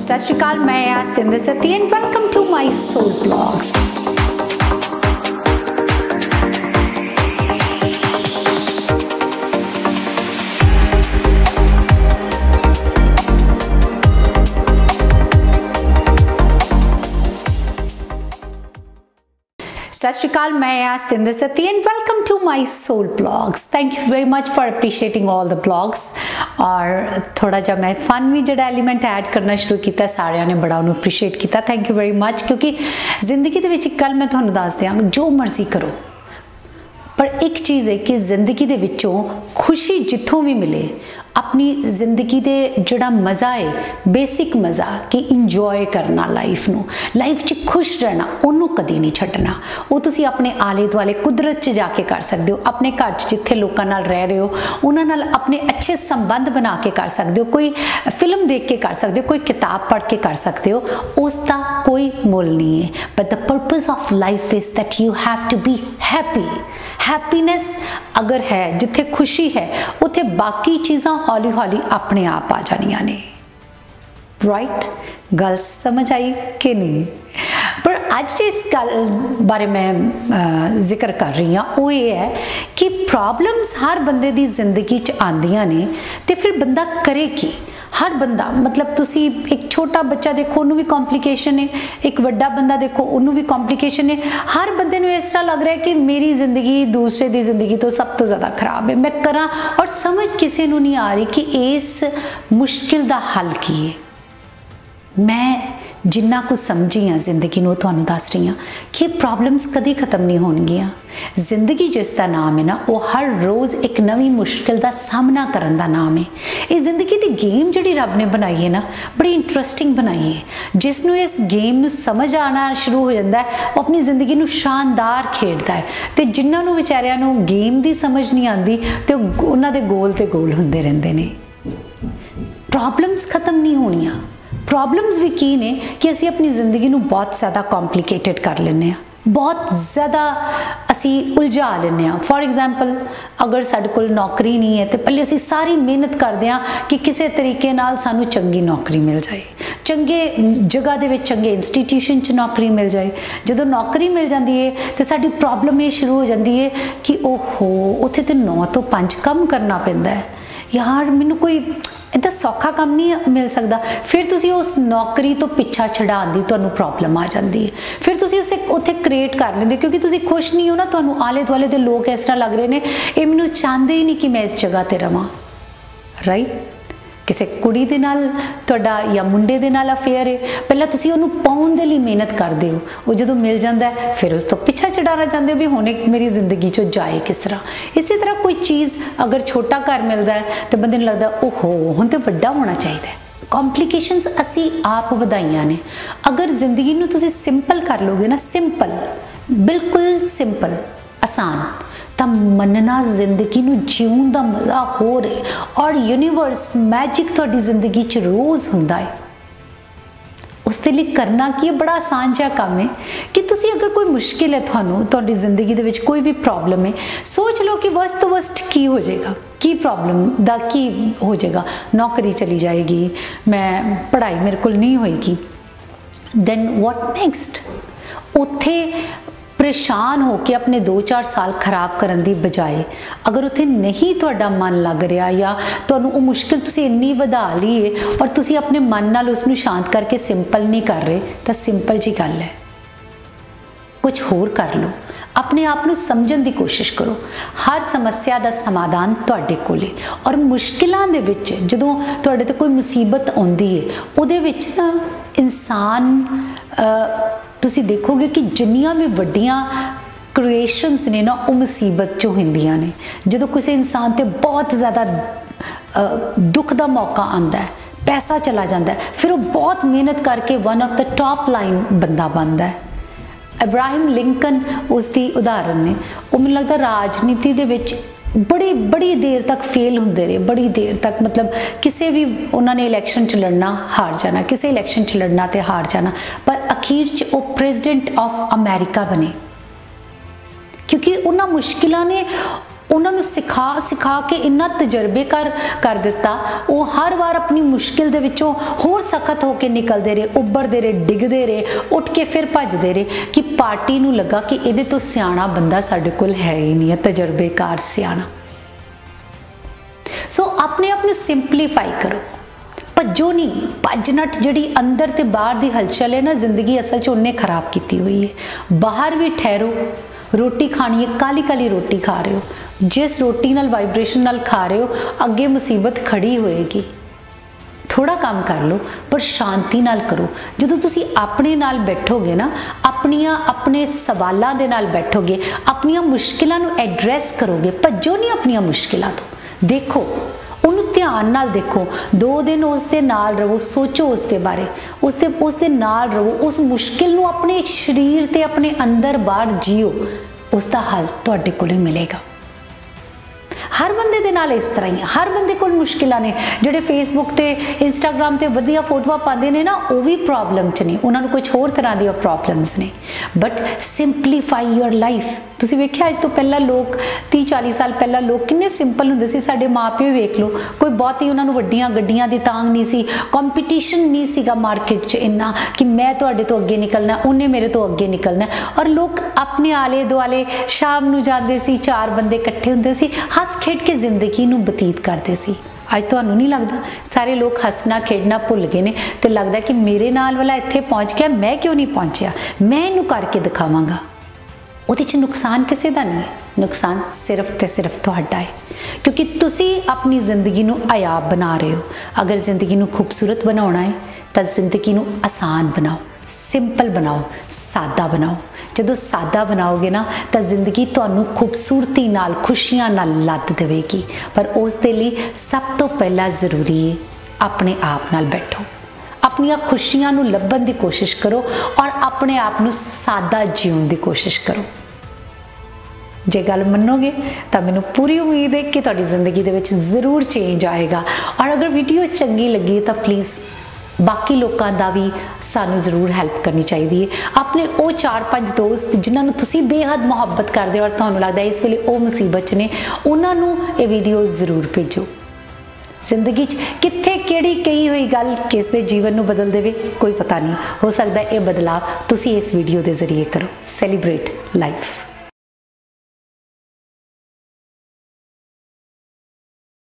सत श्री अकाल, मैं आज Satinder Satti and welcome to my soul blogs. सत श्री अकाल, मैं आज Satinder Satti and welcome to my soul blogs. Thank you very much for appreciating all the blogs. और थोड़ा जब मैं फन भी जड़ा एलीमेंट ऐड करना शुरू किया, सारे ने बड़ा उन्होंने अप्रीशिएट किया। थैंक यू वेरी मच, क्योंकि जिंदगी के विच कल मैं थोड़ा दस दिया जो मर्जी करो, पर एक चीज़ है कि जिंदगी के विचों खुशी जितों भी मिले, अपनी जिंदगी दे जोड़ा मज़ा है, बेसिक मज़ा कि इंजॉय करना लाइफ नू, लाइफ च खुश रहना, उन्हों कदी नहीं छड्डना। वो तुसी अपने आले दुआले कुदरत च जाके कर सकते हो, अपने घर च जिथे लोकां नाल रह रहे हो उन्हां नाल अपने अच्छे संबंध बना के कर सकते हो, कोई फिल्म देख के कर सकते हो, कोई किताब पढ़ के कर सकते हो, उसका कोई मोल नहीं है। But the purpose of life is that you have to be happy. Happiness अगर है, जिथे खुशी है, उत्थे बाकी चीज़ां हौली हौली अपने आप आ जानियां ने। राइट, गल समझ आई कि नहीं? पर आज जिस गल बारे मैं जिक्र कर रही हाँ वो ये है कि प्रॉब्लम्स हर बंदे दी जिंदगी च आंदियां ने, ते फिर बंदा करे की? हर बंदा, मतलब तुसी एक छोटा बच्चा देखो उन्होंने भी कॉम्प्लीकेशन है, एक बड़ा बंदा देखो उन्होंने भी कॉम्प्लीकेशन है। हर बंदे को इस तरह लग रहा है कि मेरी जिंदगी दूसरे की जिंदगी तो सब तो ज़्यादा खराब है, मैं करा, और समझ किसी को नहीं आ रही कि इस मुश्किल का हल की है। मैं जिन्ना कुछ समझी हाँ जिंदगी को, तुहानू दस रही हाँ कि प्रॉब्लम्स कदी खत्म नहीं होणगियां। जिंदगी जिसका नाम है ना, वो हर रोज़ एक नवी मुश्किल का सामना करन दा नाम है। ये जिंदगी की गेम जिहड़ी रब ने बनाई है ना, बड़ी इंट्रस्टिंग बनाई है। जिसनों इस गेम नू समझ आना शुरू हो जाता है, वो अपनी जिंदगी नू शानदार खेडदा है। तो जिन्होंने बेचारियां नू गेम की समझ नहीं आती, तो उन्हां दे गोल ते गोल हुंदे रहिंदे ने। प्रॉब्लम्स खत्म नहीं होणियां। प्रॉब्लम्स भी की ने कि असी अपनी जिंदगी नू बहुत ज़्यादा कॉम्प्लीकेटेड कर लेने हैं, बहुत ज़्यादा असी उलझा लेने। फॉर एग्जाम्पल, अगर साढ़े कोल नौकरी नहीं है तो पहले असी सारी मेहनत करते हैं कि किसी तरीके नाल सानू चंगी नौकरी मिल जाए, चंगे जगह दे विच, चंगे इंस्टीट्यूशन च नौकरी मिल जाए। जदों नौकरी मिल जाती है तो साडी प्रॉब्लम ये शुरू हो जाती है कि ओहो, उत्थे तो 9 to 5 काम करना पैंदा है यार, मैनू कोई इतना सौखा काम नहीं मिल सकता। फिर तुसी उस नौकरी तो पिछा छड़ा दी, तो प्रॉब्लम आ जाती है। फिर तुसी उसे उत्थे क्रिएट कर लेंदे, क्योंकि तुसी खुश नहीं हो ना। तो आले दुआले दे लोग इस तरह लग रहे ने, ये मैनू चाहते ही नहीं कि मैं इस जगह पर रवां। राइट, किसी कुड़ी दे नाल तुहाडा या मुंडे दे नाल अफेयर है, पहला तुसी उन्होंने पाउण दे लई मेहनत करदे हो, वो जदों मिल जाता है फिर उस तो पिछा छड़ाना चाहते हो भी हुणे मेरी जिंदगी चो जाए किस तरह। इसी तरह कोई चीज़ अगर छोटा घर मिलता है तो बंदे नूं लगदा ओहो हुण ते वड्डा होना चाहिए। कॉम्प्लीकेशनस असी आप वधाईयां ने। अगर जिंदगी नूं तुसी सिंपल कर लोगे ना, सिंपल, बिल्कुल सिंपल, आसान, तो मनना जिंदगी नू जीवन का मज़ा हो रहा, और यूनीवर्स मैजिक थोड़ी जिंदगी च रोज़ होंदा है। उसके लिए करना की बड़ा आसान जहा काम है कि तुसी अगर कोई मुश्किल है, थोड़ी जिंदगी दे विच कोई भी प्रॉब्लम है, सोच लो कि वर्स्ट तो वर्स्ट की हो जाएगा, की प्रॉब्लम दा की हो जाएगा। नौकरी चली जाएगी, मैं पढ़ाई मेरे को नहीं होएगी, दैन वॉट नैक्सट। उत्थे परेशान होकर अपने 2-4 साल खराब करने की बजाय, अगर उत्थे नहीं तुहाडा मन लग रहा या तुहानू वो मुश्किल तुसी इन्नी वधा ली है और तुसी अपने मन नाल उसनू शांत करके सिंपल नहीं कर रहे, तो सिंपल जी गल है कुछ होर कर लो। अपने आप नू समझण दी कोशिश करो। हर समस्या दा समाधान तुहाडे कोले, और मुश्किलां दे विच जदों तुहाडे ते कोई मुसीबत आउंदी है, उहदे विच ना इंसान तुसी देखोगे कि जिन्नियां भी वड्डियां क्रिएशनस ने ना, वो मुसीबत चो होंदियां ने। जदों किसी इंसान ते बहुत ज़्यादा दुख का मौका आंदा है, पैसा चला जाता है, फिर वो बहुत मेहनत करके one of the top line बंदा बनता है। इब्राहिम लिंकन उसकी उदाहरण ने। वो मैनूं लगता राजनीति दे विच बड़ी बड़ी देर तक फेल होंदे रहे, बड़ी देर तक, मतलब किसी भी उन्होंने इलेक्शन च लड़ना हार जाना, किसी इलेक्शन च लड़ना तो हार जाना, पर अखीर च वो प्रेजिडेंट ऑफ अमेरिका बने, क्योंकि उन्होंने मुश्किलों ने उन्होंने सिखा के इन्ना तजर्बेकार कर दिता। वह हर बार अपनी मुश्किल दे विचों होर सख्त होकर निकलते रहे, उभरते रहे, डिगते रहे, उठ के फिर भजते रहे कि पार्टी नूं लगा कि इहदे तो सियाणा बंदा साडे कोल है ही नहीं है, तजर्बेकार सियाणा। सो अपने आप नूं सिंपलीफाई करो, भजो नहीं। भजनट जिहड़ी अंदर ते बाहर दी हलचल है ना, जिंदगी असल च उन्हें खराब की हुई है। बाहर भी ठहरो, रोटी खानी है, काली काली रोटी खा रहे हो, जिस रोटी नाल वाइब्रेशन नाल खा रहे हो अगे मुसीबत खड़ी होएगी। थोड़ा काम कर लो पर शांति नाल करो। जदों तुसी अपने नाल बैठोगे ना, अपने सवालों दे नाल बैठोगे, अपनियां मुश्किलों नूं एड्रैस करोगे। भजो नहीं अपनियां मुश्किलों तो, देखो उन्हें ध्यान नाल देखो, 2 दिन उसके नाल रहो, सोचो उसके बारे, उसके नाल रहो, उस मुश्किल नूं अपने शरीर ते अपने अंदर बाहर जियो, उसका हल तुहाडे कोले मिलेगा। हर बंदे दे नाल इस तरह ही है, हर बंदे कोल मुश्किलां ने। जिहड़े फेसबुक ते इंस्टाग्राम ते वधिया फोटोआं पाते हैं ना, वो भी प्रॉब्लम च ने, उन्होंने कुछ होर तरह दी प्रॉब्लम्स ने। But simplify your life. तुसीं वेखिआ अज तो पहला लोग 30-40 साल पहला लोग किन्ने सिंपल हुंदे सी। साडे माँ प्यो वेख लो, कोई बहुती उन्होंने वड्डियां गड्डियां दी तांग नहीं सी, कंपीटीशन नहीं सीगा मार्केट च इन्ना कि मैं तुहाडे तो अगे निकलना, उन्हें मेरे तो अगे निकलना। और लोग अपने आले दुआले शाम नूं जांदे सी, 4 बंदे इकट्ठे हुंदे सी, हस खेड के जिंदगी नूं बतीत करदे सी। अज तुहानूं नहीं लगदा सारे लोग हसना खेडना भुल गए ने ते लगदा कि मेरे नाल वाला इत्थे पहुंच गया, मैं क्यों नहीं पहुंचिया, मैं इहनूं करके दिखावांगा। उहदे च नुकसान किसी का नहीं है, नुकसान सिर्फ तो सिर्फ तुहाडा है, क्योंकि तुसी अपनी जिंदगी नूं आयाब बना रहे हो। अगर जिंदगी नूं खूबसूरत बनाउणा है तो जिंदगी नूं आसान बनाओ, सिंपल बनाओ, सादा बनाओ। जदों सादा बनाओगे ना तो जिंदगी तुहानूं खूबसूरती नाल, खुशियां नाल लद देवेगी। पर उसदे लई सब तो पहला जरूरी है अपने आप नाल बैठो, अपनियां खुशियां नूं लभण दी कोशिश करो और अपने आप नूं सादा जीवन दी कोशिश करो। जे गल मनोगे तो मैनूं पूरी उम्मीद है कि तुहाडी जिंदगी दे विच जरूर चेंज आएगा। और अगर वीडियो चंगी लगी तो प्लीज़ बाकी लोगों का भी सानू जरूर हैल्प करनी चाहिए। अपने वो 4-5 दोस्त जिन्होंने तुम बेहद मुहब्बत करते हो और तुहानूं लगता है इस वेले वो मुसीबत ने, उन्होंने ये वीडियो जरूर भेजो। जिंदगी कित्थे केड़ी कही हुई गल किस दे जीवन नूं बदल देवे कोई पता नहीं, हो सकता है ये बदलाव तुसी इस वीडियो के जरिए करो। Celebrate life.